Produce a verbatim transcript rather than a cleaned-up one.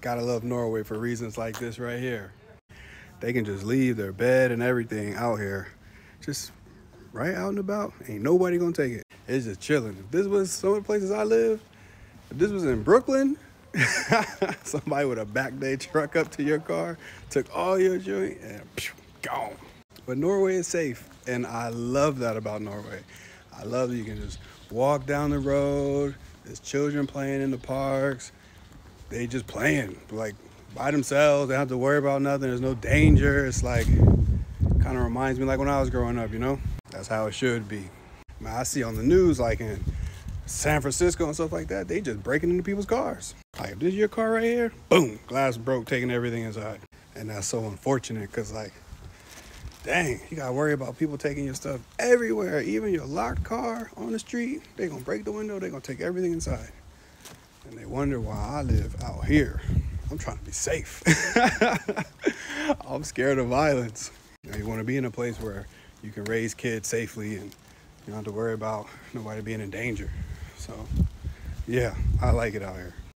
Gotta love Norway for reasons like this right here. They can just leave their bed and everything out here. Just right out and about. Ain't nobody gonna take it. It's just chilling. If this was some of the places I live, if this was in Brooklyn, somebody would have backed their truck up to your car, took all your joint, and phew, gone. But Norway is safe, and I love that about Norway. I love that you can just walk down the road. There's children playing in the parks. They just playing, like, by themselves. They don't have to worry about nothing. There's no danger. It's like, kind of reminds me like when I was growing up, you know? That's how it should be. I mean, I see on the news, like in San Francisco and stuff like that, they just breaking into people's cars. Like, if this is your car right here, boom, glass broke, taking everything inside. And that's so unfortunate, because like, dang, you gotta worry about people taking your stuff everywhere. Even your locked car on the street, they gonna break the window, they gonna take everything inside. And they wonder why I live out here. I'm trying to be safe. I'm scared of violence. You know, you wanna be in a place where you can raise kids safely and you don't have to worry about nobody being in danger. So yeah, I like it out here.